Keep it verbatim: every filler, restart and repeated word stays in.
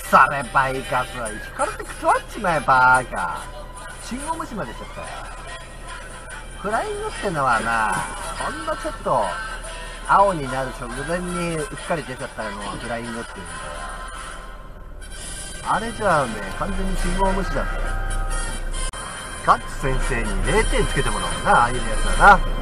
腐れバイカスは引かれて腐っちまえバーカ。信号無視までしちゃったよ。フライングってのはな、ほんのちょっと青になる直前にうっかり出ちゃったのをフライングって言うんだよ。あれじゃあね、完全に信号無視だったよ。ガッツ先生にれいてんつけてもらおうな、ああいうやつだな。